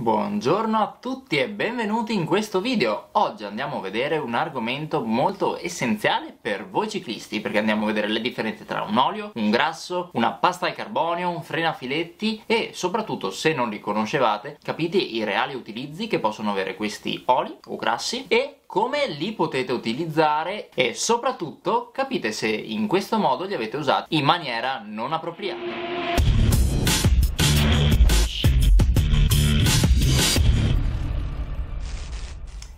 Buongiorno a tutti e benvenuti in questo video. Oggi andiamo a vedere un argomento molto essenziale per voi ciclisti, perché andiamo a vedere le differenze tra un olio, un grasso, una pasta al carbonio, un freno a filetti e soprattutto, se non li conoscevate, capite i reali utilizzi che possono avere questi oli o grassi e come li potete utilizzare, e soprattutto capite se in questo modo li avete usati in maniera non appropriata.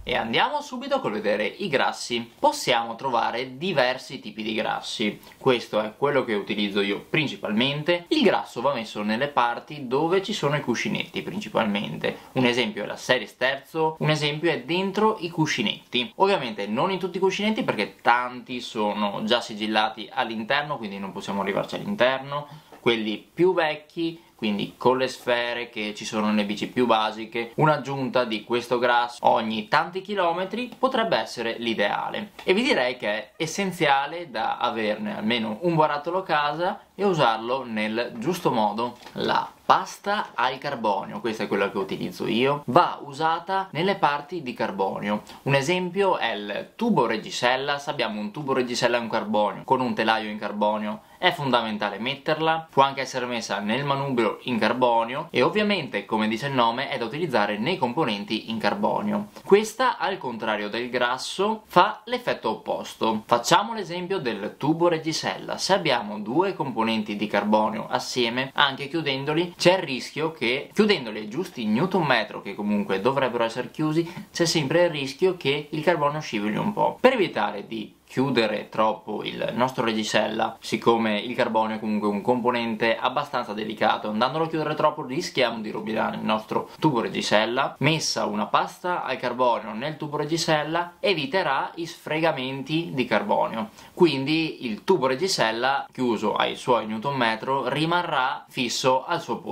E andiamo subito col vedere i grassi. Possiamo trovare diversi tipi di grassi. Questo è quello che utilizzo io principalmente. Il grasso va messo nelle parti dove ci sono i cuscinetti principalmente. Un esempio è la series terzo, un esempio è dentro i cuscinetti. Ovviamente non in tutti i cuscinetti, perché tanti sono già sigillati all'interno, quindi non possiamo arrivarci all'interno. Quelli più vecchi, quindi con le sfere che ci sono nelle bici più basiche, un'aggiunta di questo grasso ogni tanti chilometri potrebbe essere l'ideale, e vi direi che è essenziale da averne almeno un barattolo a casa e usarlo nel giusto modo. La pasta al carbonio, questa è quella che utilizzo io, va usata nelle parti di carbonio. Un esempio è il tubo reggisella. Se abbiamo un tubo reggisella in carbonio con un telaio in carbonio, è fondamentale metterla. Può anche essere messa nel manubrio in carbonio e ovviamente, come dice il nome, è da utilizzare nei componenti in carbonio. Questa, al contrario del grasso, fa l'effetto opposto. Facciamo l'esempio del tubo reggisella. Se abbiamo due componenti di carbonio assieme, anche chiudendoli c'è il rischio che, chiudendoli ai giusti newton metro che comunque dovrebbero essere chiusi, c'è sempre il rischio che il carbonio scivoli un po'. Per evitare di chiudere troppo il nostro reggisella, siccome il carbonio è comunque un componente abbastanza delicato, andandolo a chiudere troppo rischiamo di rovinare il nostro tubo reggisella. Messa una pasta al carbonio nel tubo reggisella eviterà i sfregamenti di carbonio, quindi il tubo reggisella, chiuso ai suoi newton metro, rimarrà fisso al suo posto.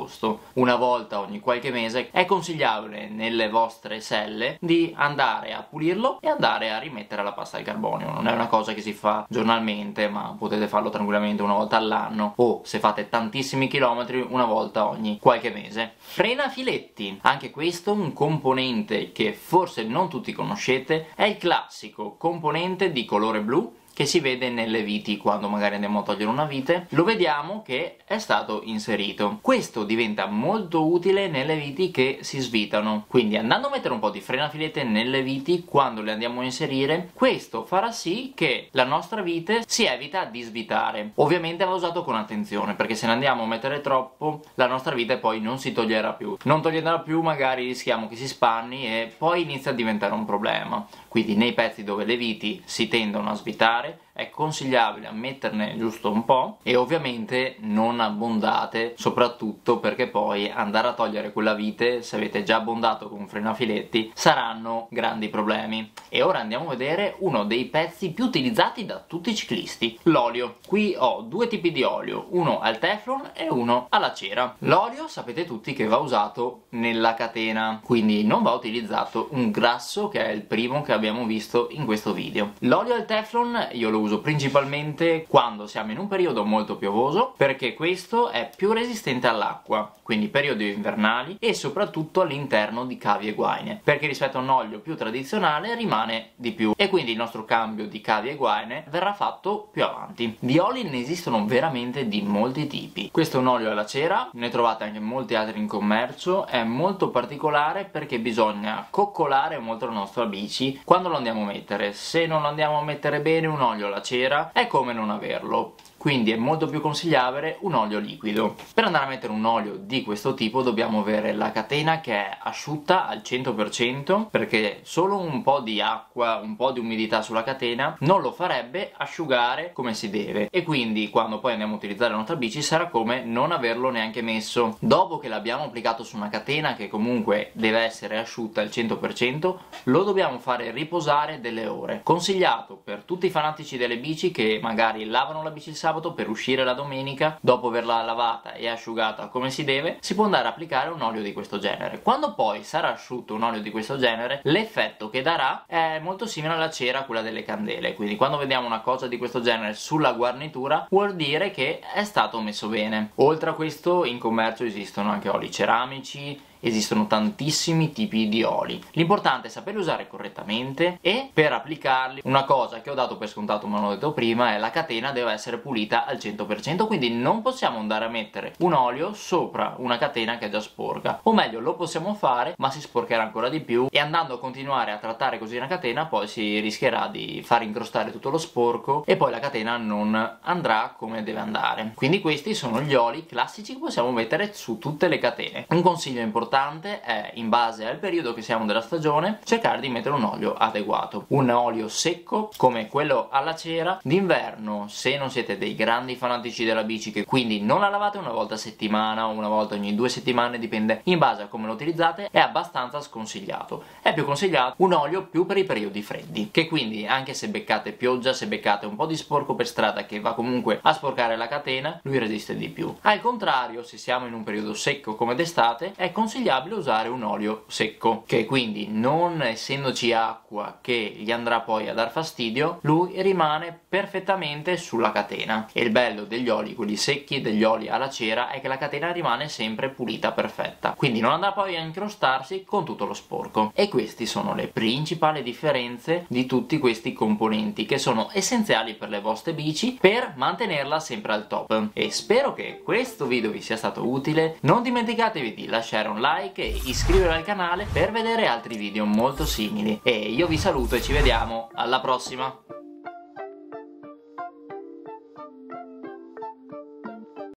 Una volta ogni qualche mese è consigliabile nelle vostre selle di andare a pulirlo e andare a rimettere la pasta al carbonio. Non è una cosa che si fa giornalmente, ma potete farlo tranquillamente una volta all'anno, o se fate tantissimi chilometri, una volta ogni qualche mese. Freno a filetti, anche questo un componente che forse non tutti conoscete. È il classico componente di colore blu che si vede nelle viti. Quando magari andiamo a togliere una vite, lo vediamo che è stato inserito. Questo diventa molto utile nelle viti che si svitano, quindi andando a mettere un po' di freno a filette nelle viti, quando le andiamo a inserire, questo farà sì che la nostra vite si evita di svitare. Ovviamente va usato con attenzione, perché se ne andiamo a mettere troppo, la nostra vite poi non si toglierà più. Non toglierà più, magari rischiamo che si spanni e poi inizia a diventare un problema. Quindi nei pezzi dove le viti si tendono a svitare è consigliabile a metterne giusto un po', e ovviamente non abbondate, soprattutto perché poi andare a togliere quella vite, se avete già abbondato con freno a filetti, saranno grandi problemi. E ora andiamo a vedere uno dei pezzi più utilizzati da tutti i ciclisti, l'olio. Qui ho due tipi di olio, uno al teflon e uno alla cera. L'olio sapete tutti che va usato nella catena, quindi non va utilizzato un grasso, che è il primo che abbiamo visto in questo video. L'olio al teflon io lo uso principalmente quando siamo in un periodo molto piovoso, perché questo è più resistente all'acqua, quindi periodi invernali, e soprattutto all'interno di cavi e guaine, perché rispetto a un olio più tradizionale rimane di più, e quindi il nostro cambio di cavi e guaine verrà fatto più avanti. Di oli ne esistono veramente di molti tipi. Questo è un olio alla cera, ne trovate anche molti altri in commercio. È molto particolare perché bisogna coccolare molto la nostra bici quando lo andiamo a mettere. Se non lo andiamo a mettere bene un olio alla cera è come non averlo, quindi è molto più consigliabile un olio liquido. Per andare a mettere un olio di questo tipo dobbiamo avere la catena che è asciutta al 100%, perché solo un po' di acqua, un po' di umidità sulla catena non lo farebbe asciugare come si deve, e quindi quando poi andiamo a utilizzare la nostra bici sarà come non averlo neanche messo. Dopo che l'abbiamo applicato su una catena che comunque deve essere asciutta al 100%, lo dobbiamo fare riposare delle ore. Consigliato per tutti i fanatici delle bici che magari lavano la bici il sabato per uscire la domenica. Dopo averla lavata e asciugata come si deve, si può andare a applicare un olio di questo genere. Quando poi sarà asciutto un olio di questo genere, l'effetto che darà è molto simile alla cera, quella delle candele, quindi quando vediamo una cosa di questo genere sulla guarnitura vuol dire che è stato messo bene. Oltre a questo, in commercio esistono anche oli ceramici, esistono tantissimi tipi di oli. L'importante è saperli usare correttamente e per applicarli. Una cosa che ho dato per scontato ma l'ho detto prima è: la catena deve essere pulita al 100%, quindi non possiamo andare a mettere un olio sopra una catena che è già sporca, o meglio lo possiamo fare ma si sporcherà ancora di più, e andando a continuare a trattare così una catena poi si rischierà di far incrostare tutto lo sporco e poi la catena non andrà come deve andare. Quindi questi sono gli oli classici che possiamo mettere su tutte le catene. Un consiglio importante è, in base al periodo che siamo della stagione, cercare di mettere un olio adeguato, un olio secco come quello alla cera. D'inverno, se non siete dei grandi fanatici della bici, che quindi non la lavate una volta a settimana o una volta ogni 2 settimane, dipende in base a come lo utilizzate, è abbastanza sconsigliato. È più consigliato un olio più per i periodi freddi, che quindi anche se beccate pioggia, se beccate un po' di sporco per strada che va comunque a sporcare la catena, lui resiste di più. Al contrario, se siamo in un periodo secco come d'estate, è consigliato usare un olio secco, che quindi, non essendoci acqua che gli andrà poi a dar fastidio, lui rimane perfettamente sulla catena. E il bello degli oli, quelli secchi, degli oli alla cera, è che la catena rimane sempre pulita, perfetta, quindi non andrà poi a incrostarsi con tutto lo sporco. E queste sono le principali differenze di tutti questi componenti che sono essenziali per le vostre bici per mantenerla sempre al top. E spero che questo video vi sia stato utile. Non dimenticatevi di lasciare un like e iscrivervi al canale per vedere altri video molto simili, e io vi saluto e ci vediamo alla prossima.